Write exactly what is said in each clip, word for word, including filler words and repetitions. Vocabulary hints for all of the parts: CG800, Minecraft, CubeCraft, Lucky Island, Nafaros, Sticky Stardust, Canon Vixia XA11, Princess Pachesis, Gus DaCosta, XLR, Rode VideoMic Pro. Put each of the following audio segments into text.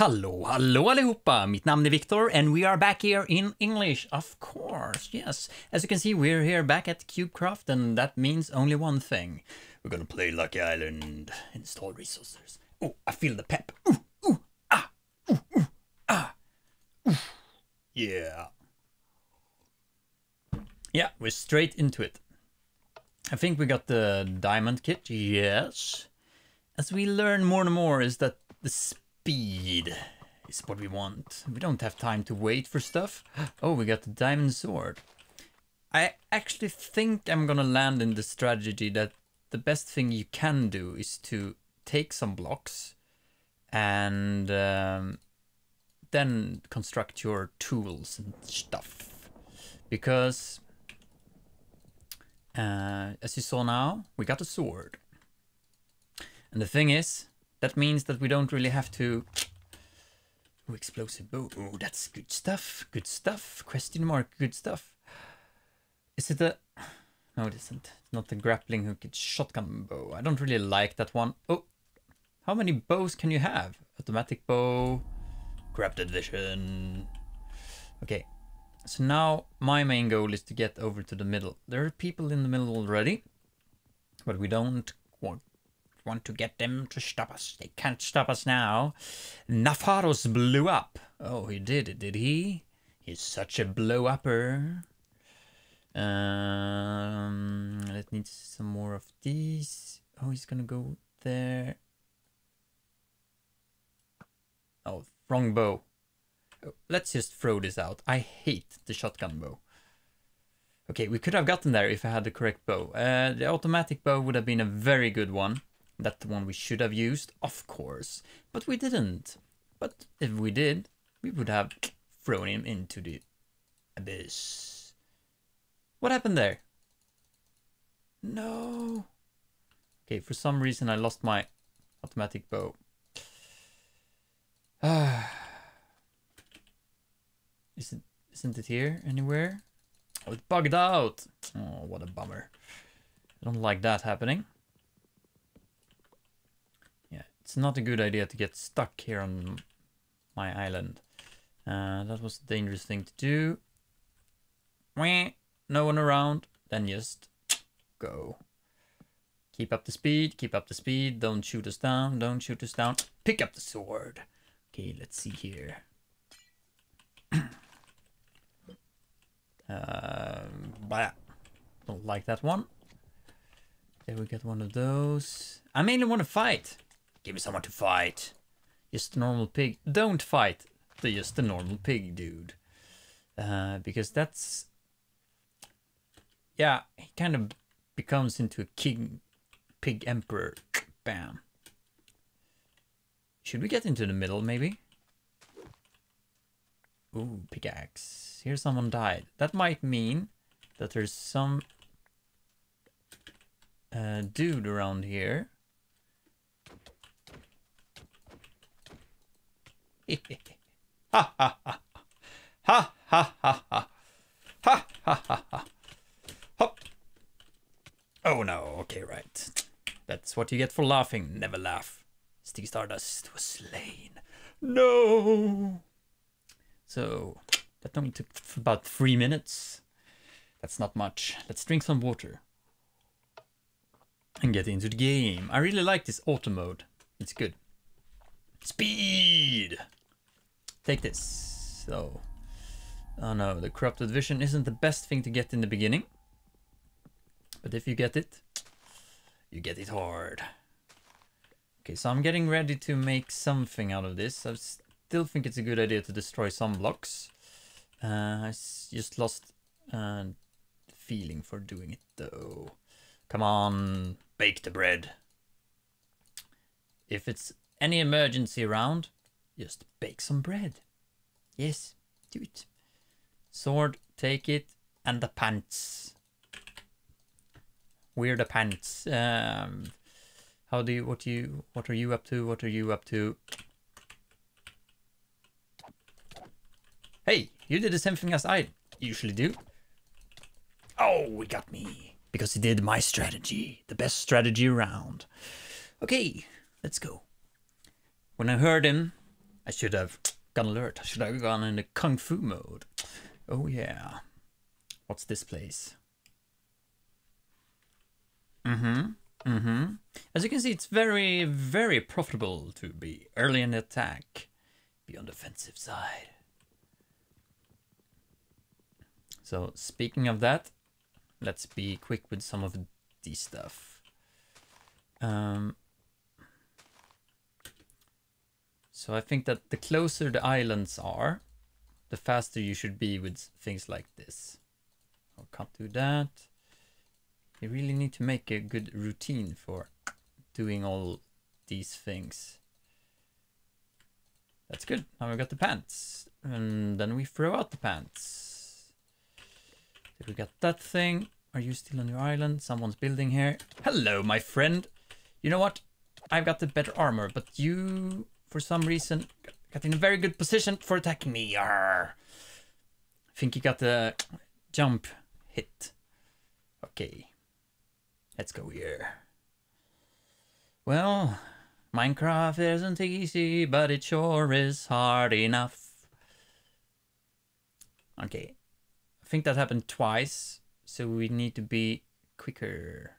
Hello, hello allihopa! Mitt namn är Victor and we are back here in English, of course, yes. As you can see, we're here back at CubeCraft and that means only one thing. We're gonna play Lucky Island, install resources. Oh, I feel the pep. Ooh, ooh, ah, ooh, ooh, ah, ooh. Yeah. Yeah, we're straight into it. I think we got the diamond kit, yes. As we learn more and more is that the speed is what we want. We don't have time to wait for stuff. Oh, we got the diamond sword. I actually think I'm gonna land in the strategy that the best thing you can do is to take some blocks and um, then construct your tools and stuff. Because uh, as you saw now, we got a sword. And the thing is, that means that we don't really have to... Ooh, explosive bow. Ooh, that's good stuff. Good stuff. Question mark. Good stuff. Is it a... No, it isn't. It's not the grappling hook. It's shotgun bow. I don't really like that one. Oh, how many bows can you have? Automatic bow. Crafted vision. Okay. So now my main goal is to get over to the middle. There are people in the middle already. But we don't want... want to get them to stop us. They can't stop us now. Nafaros blew up. Oh, he did, did he? He's such a blow-upper. Um, let me see some more of these. Oh, he's gonna go there. Oh, wrong bow. Oh, let's just throw this out. I hate the shotgun bow. Okay, we could have gotten there if I had the correct bow. Uh, the automatic bow would have been a very good one. That's the one we should have used, of course, but we didn't. But if we did, we would have thrown him into the abyss. What happened there? No. Okay, for some reason I lost my automatic bow. Ah. Isn't, isn't it here anywhere? Oh, it bugged out. Oh, what a bummer. I don't like that happening. It's not a good idea to get stuck here on my island. Uh, that was a dangerous thing to do. No one around. Then just go. Keep up the speed. Keep up the speed. Don't shoot us down. Don't shoot us down. Pick up the sword. Okay, let's see here. uh, but don't like that one. There we got one of those. I mainly want to fight. Give me someone to fight. Just a normal pig. Don't fight. They're just a normal pig, dude. Uh, because that's... Yeah, he kind of becomes into a king... Pig emperor. Bam. Should we get into the middle, maybe? Ooh, pickaxe. Here someone died. That might mean that there's some... Uh, dude around here. Ha ha ha ha ha ha ha ha ha ha hop. Oh no, okay, right. That's what you get for laughing. Never laugh. Sticky Stardust was slain. No. So that only took about three minutes. That's not much. Let's drink some water and get into the game. I really like this auto mode. It's good. Speed. Take this. So, oh no, the corrupted vision isn't the best thing to get in the beginning. But if you get it, you get it hard. Okay, so I'm getting ready to make something out of this. I still think it's a good idea to destroy some blocks. Uh, I just lost uh, the feeling for doing it though. Come on, bake the bread. If it's any emergency round, just bake some bread. Yes, do it. Sword, take it, and the pants. We're the pants. Um, how do you? What do you? What are you up to? What are you up to? Hey, you did the same thing as I usually do. Oh, he got me because he did my strategy, the best strategy around. Okay, let's go. When I heard him, I I should have gone alert. I should have gone into kung fu mode. Oh yeah. What's this place? Mm-hmm. Mm-hmm. As you can see, it's very, very profitable to be early in attack. Be on the defensive side. So speaking of that, let's be quick with some of the stuff. Um, so I think that the closer the islands are, the faster you should be with things like this. I can't do that. You really need to make a good routine for doing all these things. That's good. Now we got the pants, and then we throw out the pants. We got that thing. Are you still on your island? Someone's building here. Hello, my friend. You know what? I've got the better armor, but you, for some reason, got in a very good position for attacking me. Arr. I think you got the jump hit. Okay. Let's go here. Well, Minecraft isn't easy, but it sure is hard enough. Okay. I think that happened twice, so we need to be quicker.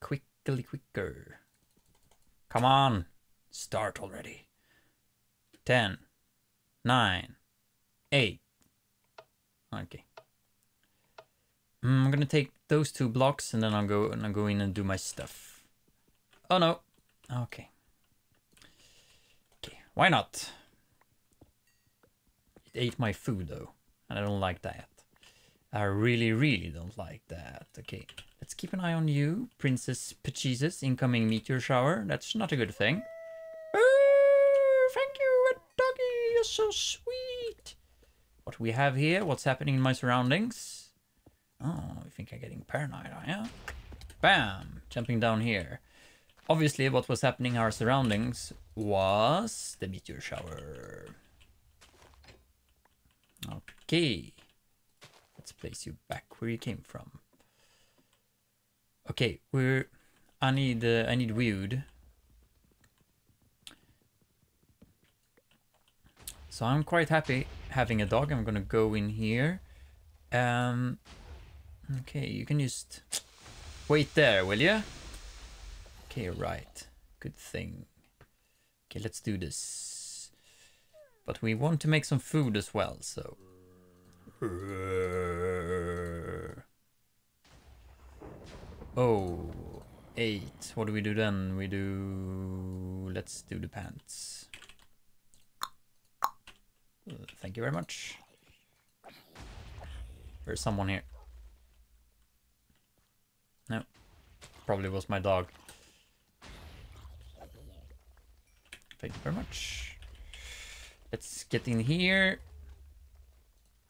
Quickly quicker. Come on. Start already. Ten. Nine. Eight. Okay. I'm gonna take those two blocks and then I'll go and I'll go in and do my stuff. Oh no. Okay. Okay. Why not? It ate my food though, and I don't like that. I really, really don't like that. Okay. Let's keep an eye on you, Princess Pachesis. Incoming meteor shower. That's not a good thing. Oh, thank you, doggy. You're so sweet. What we have here? What's happening in my surroundings? Oh, I think I'm getting paranoid, are you? Bam! Jumping down here. Obviously, what was happening in our surroundings was the meteor shower. Okay. Let's place you back where you came from. Okay, we're... I need... Uh, I need wood. So I'm quite happy having a dog. I'm gonna go in here. Um... Okay, you can just wait there, will you? Okay, right. Good thing. Okay, let's do this. But we want to make some food as well, so... Oh, eight. What do we do then? We do... Let's do the pants. Thank you very much. There's someone here. No, probably was my dog. Thank you very much. Let's get in here.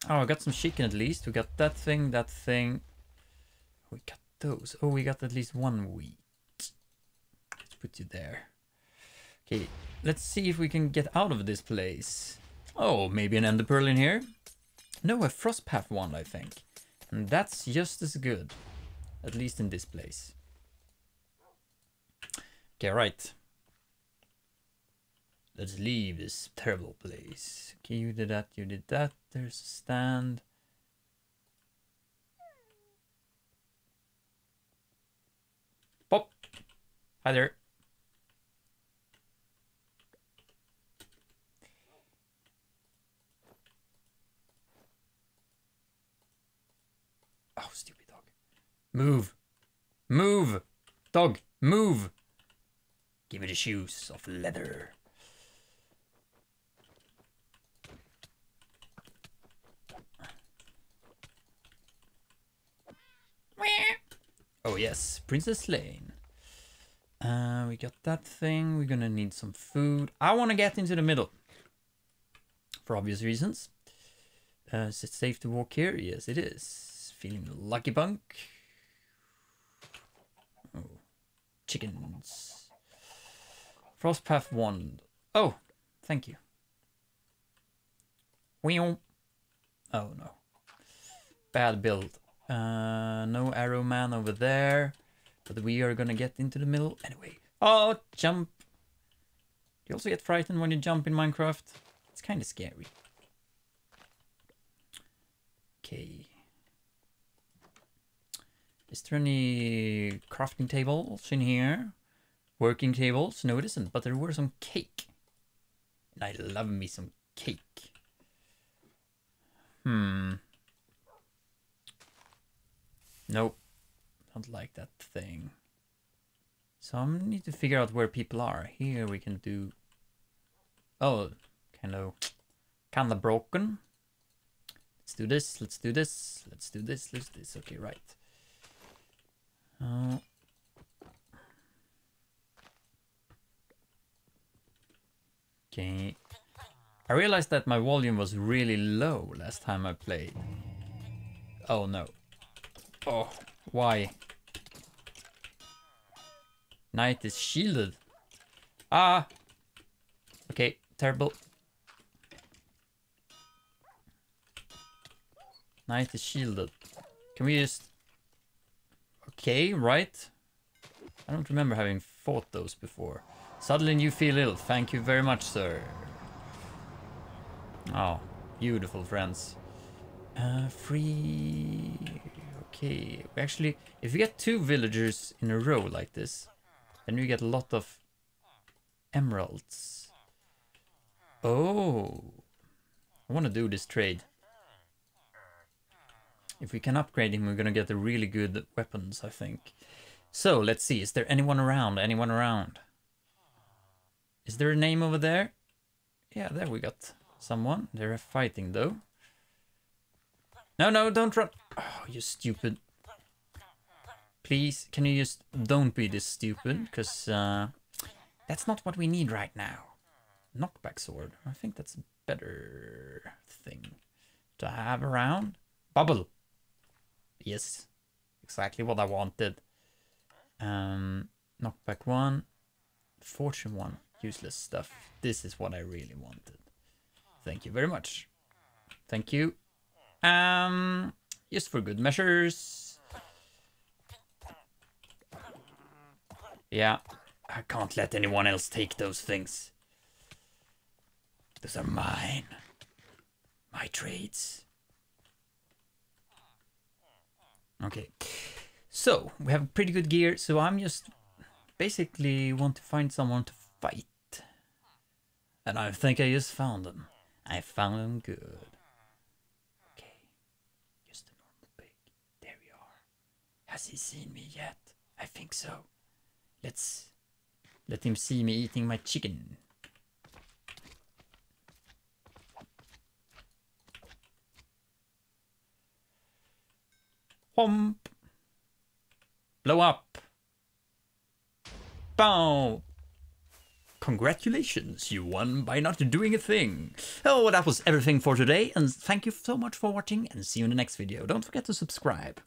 Oh, I got some chicken at least. We got that thing, that thing. We got those. Oh, we got at least one wheat. Let's put you there. Okay, let's see if we can get out of this place. Oh, maybe an ender pearl in here? No, a frost path wand, I think. And that's just as good. At least in this place. Okay, right. Let's leave this terrible place. Okay, you did that, you did that. There's a stand. Pop! Hi there. Oh, stupid. Move. Move. Dog, move. Give me the shoes of leather. Oh, yes. Princess Lane. Uh, we got that thing. We're gonna need some food. I want to get into the middle. For obvious reasons. Uh, is it safe to walk here? Yes, it is. Feeling lucky bunk. Chickens. Frostpath wand. Oh, thank you. Oh no. Bad build. Uh, no arrow man over there. But we are gonna get into the middle anyway. Oh, jump. You also get frightened when you jump in Minecraft. It's kind of scary. Okay. Is there any crafting tables in here? Working tables? No, it isn't, but there were some cake. And I love me some cake. Hmm. Nope. Don't like that thing. So I need to figure out where people are. Here we can do... Oh, kind of... Kind of broken. Let's do this, let's do this, let's do this, let's do this. Okay, right. Uh, okay. I realized that my volume was really low last time I played. Oh no. Oh, why? Knight is shielded. Ah! Okay, terrible. Knight is shielded. Can we just... Okay, right. I don't remember having fought those before. Suddenly you feel ill. Thank you very much, sir. Oh, beautiful, friends. Uh, free... Okay, we actually... If you get two villagers in a row like this, then you get a lot of emeralds. Oh! I want to do this trade. If we can upgrade him, we're gonna get the really good weapons, I think. So, let's see. Is there anyone around? Anyone around? Is there a name over there? Yeah, there we got someone. They're fighting, though. No, no, don't run. Oh, you stupid. Please, can you just don't be this stupid? Because uh, that's not what we need right now. Knockback sword. I think that's a better thing to have around. Bubble. Yes, exactly what I wanted. Um, knockback one, fortune one, useless stuff. This is what I really wanted. Thank you very much. Thank you. Um, just for good measures. Yeah, I can't let anyone else take those things. Those are mine. My trades. Okay, so we have pretty good gear, so I'm just basically want to find someone to fight. And I think I just found them. I found them good. Okay, just a normal pig. There we are. Has he seen me yet? I think so. Let's let him see me eating my chicken. Pump. Blow up. Bow. Congratulations, you won by not doing a thing. Oh, well, that was everything for today, and thank you so much for watching, and see you in the next video. Don't forget to subscribe.